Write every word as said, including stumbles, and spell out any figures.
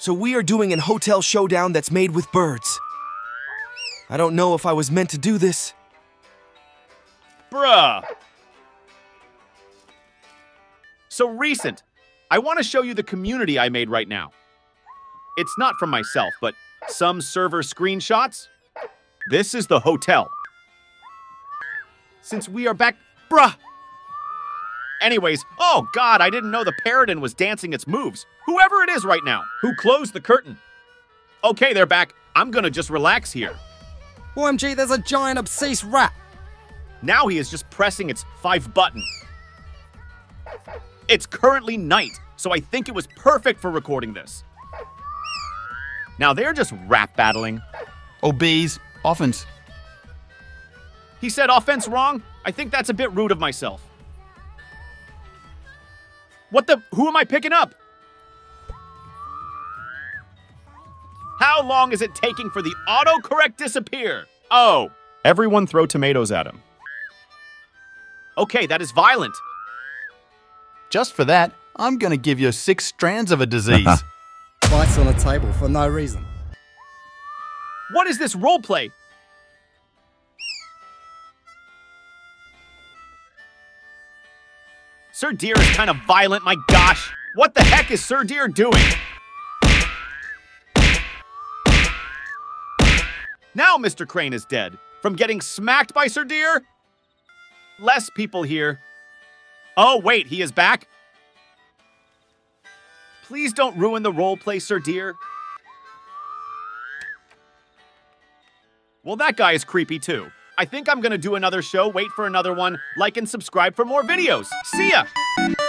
So we are doing an hotel showdown that's made with birds. I don't know if I was meant to do this. Bruh. So recent. I want to show you the community I made right now. It's not from myself, but some server screenshots. This is the hotel. Since we are back... Bruh! Anyways, oh god, I didn't know the Paradin was dancing its moves. Whoever it is right now, who closed the curtain. Okay, they're back. I'm gonna just relax here. O M G, there's a giant obsessed rat. Now he is just pressing its five button. It's currently night, so I think it was perfect for recording this. Now they're just rap battling. Obese, offense. He said offense wrong? I think that's a bit rude of myself. What the? Who am I picking up? How long is it taking for the autocorrect disappear? Oh, everyone throw tomatoes at him. Okay, that is violent. Just for that, I'm gonna give you six strands of a disease. Bites on a table for no reason. What is this roleplay? Sir Deer is kind of violent, my gosh. What the heck is Sir Deer doing? Now Mister Crane is dead. From getting smacked by Sir Deer? Less people here. Oh, wait, he is back? Please don't ruin the roleplay, Sir Deer. Well, that guy is creepy too. I think I'm gonna do another show, wait for another one, like and subscribe for more videos. See ya!